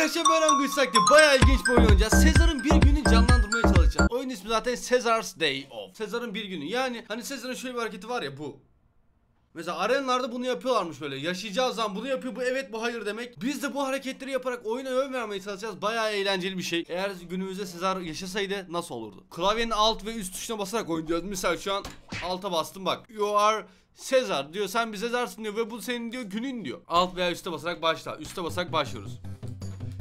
arkadaşlar ben Amgıç'takti bayağı ilginç bir oyun oynayacağız. Sezar'ın bir günü canlandırmaya çalışacağım. Oyun ismi zaten Caesar's Day Off. Sezar'ın bir günü, yani hani Sezar'ın şöyle bir hareketi var ya, bu. Mesela arenalarda bunu yapıyorlarmış böyle. Yaşayacağı zaman bunu yapıyor, bu evet bu hayır demek. Biz de bu hareketleri yaparak oyuna öğün vermeye çalışacağız. Bayağı eğlenceli bir şey. Eğer günümüzde Sezar yaşasaydı nasıl olurdu? Klavyenin alt ve üst tuşuna basarak oynuyoruz. Misal şu an alta bastım bak. You are Sezar diyor, sen bir Sezar'sın diyor ve bu senin diyor günün diyor. Alt veya üste basarak başla. Üste basarak başlıyoruz.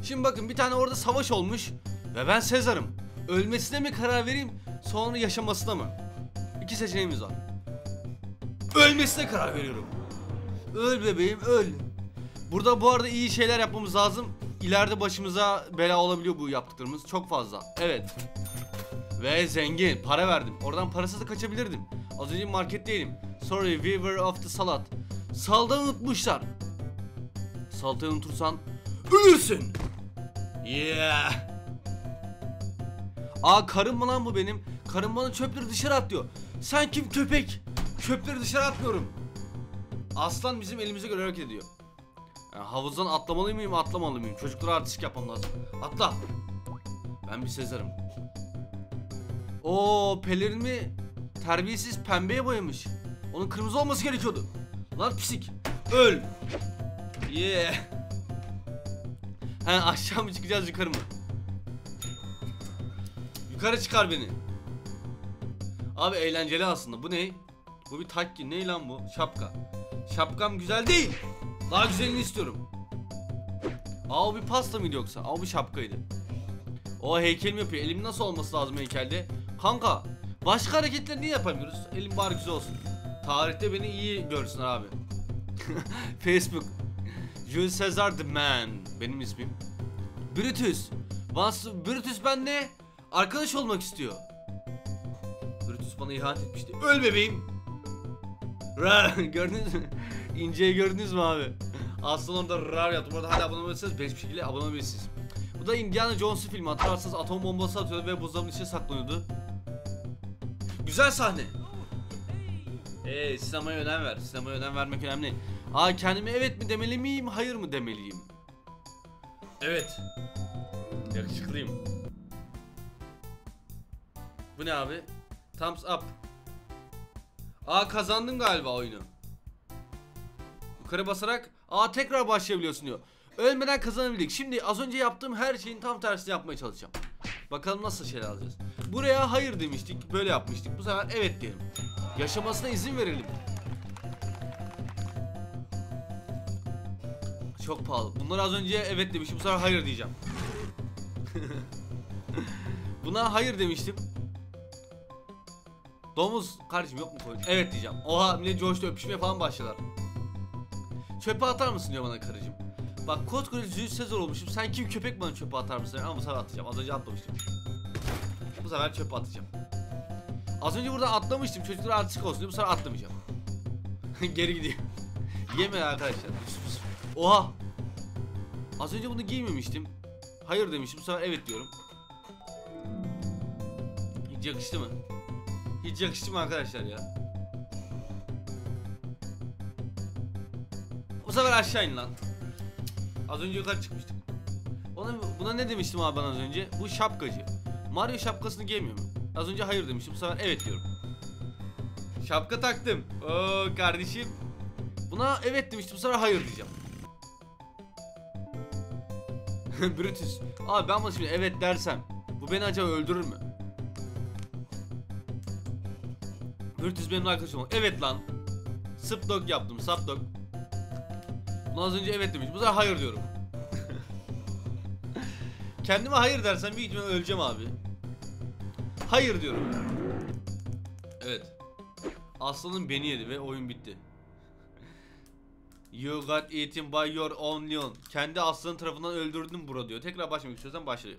Şimdi bakın bir tane orada savaş olmuş ve ben Sezar'ım. Ölmesine mi karar vereyim, sonra yaşamasına mı? İki seçeneğimiz var. Ölmesine karar veriyorum. Öl bebeğim öl. Burada bu arada iyi şeyler yapmamız lazım. İleride başımıza bela olabiliyor bu yaptıklarımız. Çok fazla. Evet. Ve zengin. Para verdim. Oradan parasız da kaçabilirdim. Az önce marketteydim. Sorry we were off the salad. Salatayı unutmuşlar. Salatayı unutursan ölürsün. Yeah. Aa karım mı lan bu benim? Karım bana çöpleri dışarı atıyor. Sen kim köpek? Çöpleri dışarı atmıyorum. Aslan bizim elimize göre hareket ediyor. Yani havuzdan atlamalı mıyım, atlamalı mıyım? Çocuklara artistik yapmam lazım. Atla. Ben bir Sezar'ım. Oo pelerini terbiyesiz pembeye boyamış. Onun kırmızı olması gerekiyordu. Lan pislik. Öl. Yeah. He aşağı mı çıkacağız yukarı mı? Yukarı çıkar beni. Abi eğlenceli aslında. Bu ne? Bu bir takki, ne lan bu? Şapka. Şapkam güzel değil. Daha güzelini istiyorum. Aa bir pasta mıydı yoksa? Aa bu şapkaydı. O heykel mi yapıyor? Elim nasıl olması lazım heykelde? Kanka başka hareketler niye yapamıyoruz? Elim bari güzel olsun. Tarihte beni iyi görsün abi. Facebook. Jules Sezar the man. Benim ismim. Brutus. Brutus benle arkadaş olmak istiyor. Brutus bana ihanet etmişti. Öl bebeğim. Rar gördünüz mü? İnceyi gördünüz mü abi? Aslında onda rar yaptım. Burada hala abone olabilirsiniz. 5 bir şekilde abone olabilirsiniz. Bu da Indiana Jones filmi. Hatırlarsanız atom bombası atıyordu ve buzdolabının içine saklanıyordu. Güzel sahne. Sinemaya önem ver. Sinemaya önem vermek önemli. Aa kendime evet mi demeli miyim? Hayır mı demeliyim? Evet. Yakışıklıyım. Bu ne abi? Thumbs up. Aa kazandın galiba oyunu. Yukarı basarak aa tekrar başlayabiliyorsun diyor. Ölmeden kazanabildik. Şimdi az önce yaptığım her şeyin tam tersini yapmaya çalışacağım. Bakalım nasıl şeyler alacağız. Buraya hayır demiştik, böyle yapmıştık. Bu sefer evet diyelim. Yaşamasına izin verelim. Çok pahalı. Bunlar az önce evet demiştim, bu sefer hayır diyeceğim. Buna hayır demiştim. Domuz kardeşim yok mu koyun? Evet diyeceğim. Oha millet coştu, öpüşmeye falan başladılar. Çöpe atar mısın diyor bana karıcığım. Bak koskoca Jules Sezar olmuşum. Sen kim köpek bana çöpe atar mısın? Ama bu sefer atacağım. Az önce atlamıştım. Bu sefer çöpe atacağım. Az önce burada atlamıştım. Çocuklar artistik olsun diyor. Bu sefer atlamayacağım. Geri gideyim. Yeme arkadaşlar. Oha. Az önce bunu giymemiştim. Hayır demiştim. Bu sefer evet diyorum. Hiç yakıştı mı? Hiç yakıştı mı arkadaşlar ya? Bu sefer aşağı in lan. Az önce yukarı çıkmıştık. Buna ne demiştim abi ben az önce? Bu şapkacı. Mario şapkasını giymiyor mu? Az önce hayır demiştim. Bu sefer evet diyorum. Şapka taktım. Oo kardeşim. Buna evet demiştim. Bu sefer hayır diyeceğim. Brutus. Abi ben bana şimdi evet dersem bu beni acaba öldürür mü? Brutus benim arkadaşım. Evet lan. Sıpdog yaptım. Sapdog. Bunu az önce evet demiş. Bu sefer hayır diyorum. Kendime hayır dersen büyük ihtimalle öleceğim abi. Hayır diyorum. Evet. Aslanın beni yedi ve oyun bitti. You got eaten by your own lion. Kendi aslanın tarafından öldürdüm bro diyor. Tekrar başlamak istiyorsan başlıyor.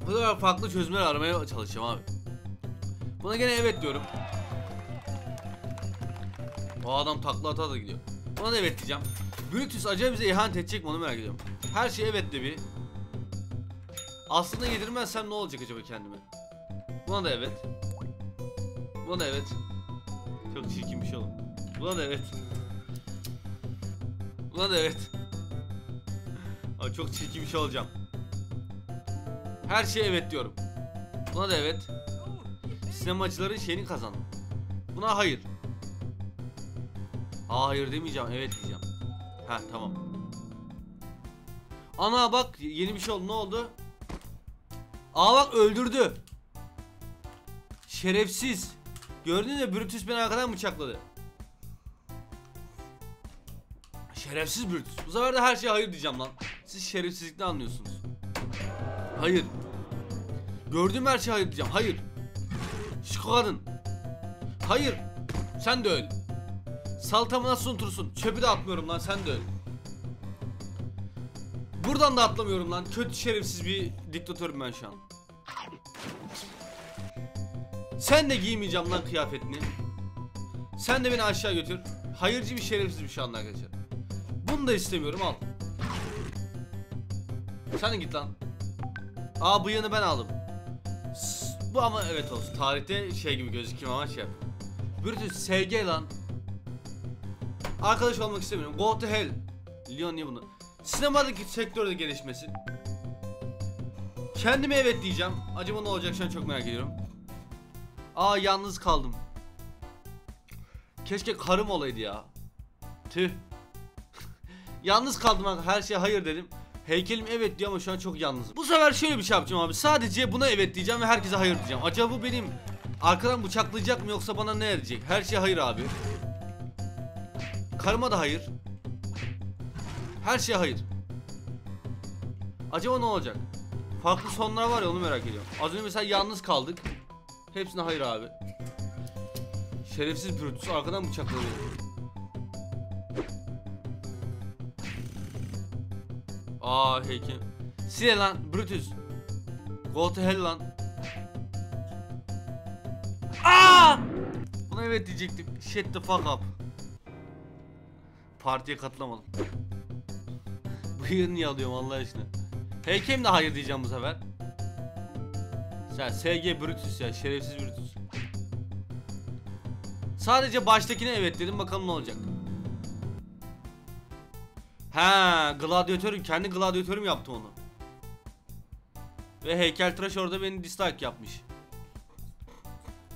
Bu kadar farklı çözümler aramaya çalışacağım abi. Buna gene evet diyorum. O adam takla ata da gidiyor. Buna da evet diyeceğim. Brutus acaba bize ihanet edecek mi onu merak ediyorum. Her şey evet de bir. Aslında yedirmezsem ne olacak acaba kendime? Buna da evet. Buna da evet. Çok çirkin bir şey oldu. Buna da evet. Ulan evet. Aa, çok çirkin bir şey olacağım. Her şeye evet diyorum. Buna da evet. Sinemacıların şeyini kazandım. Buna hayır. Aa, hayır demeyeceğim, evet diyeceğim. Ha tamam. Ana bak yeni bir şey oldu, ne oldu? Aa bak öldürdü. Şerefsiz. Gördün mü, Brutus beni arkadan bıçakladı. Şerefsiz Brutus. Bu sefer de her şeye hayır diyeceğim lan. Siz şerefsizlikten anlıyorsunuz. Hayır. Gördüğüm her şeye hayır diyeceğim. Hayır. Şıko kadın. Hayır. Sen de öl. Saltamı nasıl unutursun? Çöpü de atmıyorum lan, sen de öl. Buradan da atlamıyorum lan. Kötü şerefsiz bir diktatörüm ben şu an. Sen de giymeyeceğim lan kıyafetini. Sen de beni aşağı götür. Hayırcı bir şerefsiz bir şu anda arkadaşlar. Bunu da istemiyorum, al. Sen de git lan. Aa, bıyığını ben aldım. Bu ama evet olsun. Tarihte şey gibi gözüküyor ama şey yap. Brutus SG lan. Arkadaş olmak istemiyorum. Go to hell. Leon niye bunu? Sinemadaki sektörde gelişmesi. Kendime evet diyeceğim. Acaba ne olacak şu an çok merak ediyorum. Aa, yalnız kaldım. Keşke karım olaydı ya. Tüh. Yalnız kaldım abi. Her şeye hayır dedim. Heykelim evet diyor ama şu an çok yalnızım. Bu sefer şöyle bir şey yapacağım abi. Sadece buna evet diyeceğim ve herkese hayır diyeceğim. Acaba bu benim arkadan bıçaklayacak mı yoksa bana ne edecek? Her şeye hayır abi. Karıma da hayır. Her şeye hayır. Acaba ne olacak? Farklı sonlar var ya, onu merak ediyorum. Az önce mesela yalnız kaldık. Hepsine hayır abi. Şerefsiz Brutus arkadan bıçakladı. Aa heykel. Sile lan Brutus. Go to hell lan. Aa! Buna evet diyecektim. Shut the fuck up. Partiye katılamadım. Bıyığını niye alıyorum Allah aşkına? Heykelim de hayır diyeceğim bu sefer. Sen SG Brutus ya, şerefsiz Brutus. Sadece baştakine evet dedim, bakalım ne olacak. Ha, gladyatörüm, kendi gladyatörüm yaptı onu. Ve heykeltıraş orada beni dislike yapmış.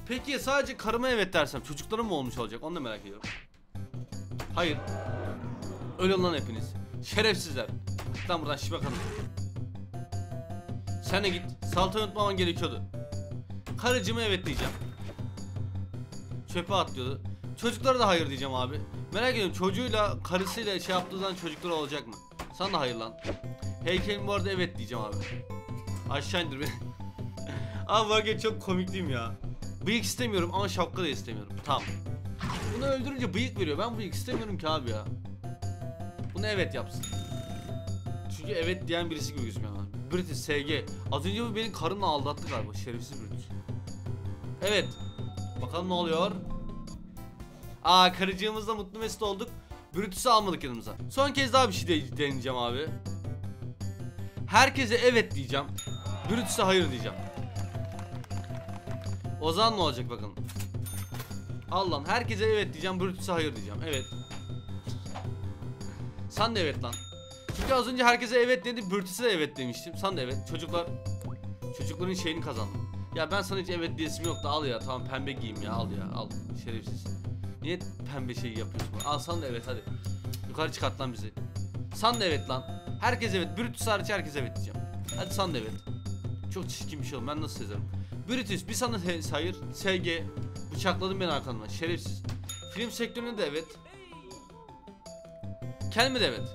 Peki sadece karıma evet dersem çocuklarım mı olmuş olacak? Onu da merak ediyorum. Hayır. Ölün lan hepiniz. Şerefsizler. Git lan buradan şiba kadın. Sen de git. Saltayı unutmaman gerekiyordu. Karıcıma evet diyeceğim. Çöpe atlıyordu. Çocuklara da hayır diyeceğim abi. Merak ediyorum, çocuğuyla karısıyla şey yaptığı zaman çocuklar olacak mı? Sana da hayır lan. Heykelin bu arada evet diyeceğim abi. Aşağı indir beni. Abi bak çok komik değil mi ya? Bıyık istemiyorum ama şapka da istemiyorum. Tamam. Bunu öldürünce bıyık veriyor. Ben bıyık istemiyorum ki abi ya. Bunu evet yapsın. Çünkü evet diyen birisi gibi gözüküyor lan. British SG. Az önce bu benim karımla aldattı galiba. Şerefsiz British. Evet. Bakalım ne oluyor? Aa, karıcığımızla mutlu mesut olduk. Brutus'u almadık yanımıza. Son kez daha bir şey deneyeceğim abi. Herkese evet diyeceğim. Brutus'a hayır diyeceğim. O zaman ne olacak bakalım. Allah'ım, herkese evet diyeceğim, Brutus'a hayır diyeceğim. Evet. Sen de evet lan. Çünkü az önce herkese evet dedi, Brutus'a evet demiştim. Sen de evet. Çocukların şeyini kazandım. Ya ben sana hiç evet diyesim yoktu. Al ya, tamam pembe giyeyim ya, al ya, al. Şerefsiz. Niye pembe şey yapıyorsun? Al sen de evet hadi. Yukarı çıkart lan bizi. Sen de evet lan. Herkes evet. Brutus hariç herkes evet diyeceğim. Hadi sen de evet. Çok çirkin bir şey oldu. Ben nasıl sezerim? Brutus bir sana hayır. SG. Bıçakladın beni arkamdan. Şerefsiz. Film sektörüne de evet. Kendime de evet.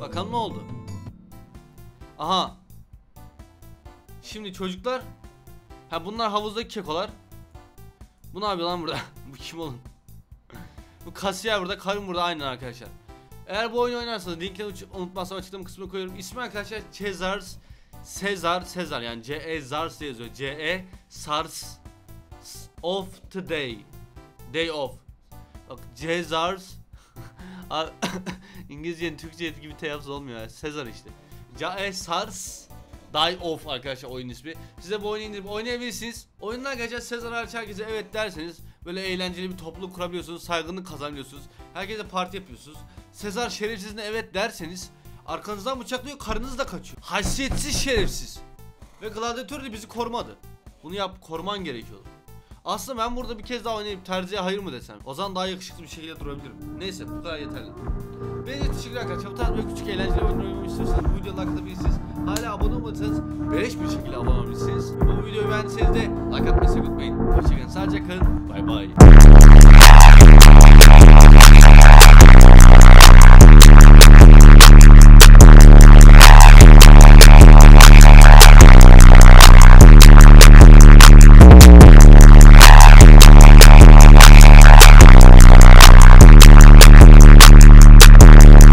Bakalım ne oldu? Aha. Şimdi çocuklar. Ha, bunlar havuzdaki kekolar. Bu ne yapıyor lan burada? Bu kim oğlum? Bu kasiyer burada, karım burada, aynen arkadaşlar. Eğer bu oyunu oynarsanız linkleri unutmazsam açıklama kısmına koyuyorum. İsmi arkadaşlar Caesar's. Sezar yani C-E-Zars diye yazıyor. C-E-Sars Off Today. Day Off. Bak Caesar's. İngilizce'nin Türkçe'ye gibi telaffuz olmuyor ya. Sezar işte. Caesar's Day Off arkadaşlar oyun ismi. Size bu oyunu indirip oynayabilirsiniz. Oyundan arkadaşlar Sezar hariç herkese evet derseniz böyle eğlenceli bir topluluk kurabiliyorsunuz, saygınlık kazanıyorsunuz, herkese parti yapıyorsunuz. Sezar şerefsizine evet derseniz arkanızdan bıçaklıyor, karınız da kaçıyor. Haysiyetsiz şerefsiz. Ve gladyatör de bizi korumadı. Bunu yap, koruman gerekiyordu. Aslında ben burada bir kez daha oynayıp tercihe hayır mı desem? O zaman daha yakışıklı bir şekilde durabilirim. Neyse, bu kadar yeterli. Beni de teşekkürler arkadaşlar. Bu tarz böyle küçük eğlenceli oynamayı istiyorsanız bu videoda aktarabilirsiniz. Hala abone olmadıysanız beleş bir şekilde abone olabilirsiniz. Bu videoyu beğendiyseniz de like atmayı unutmayın. Hoşçakalın, sadece kalın. Bay bay.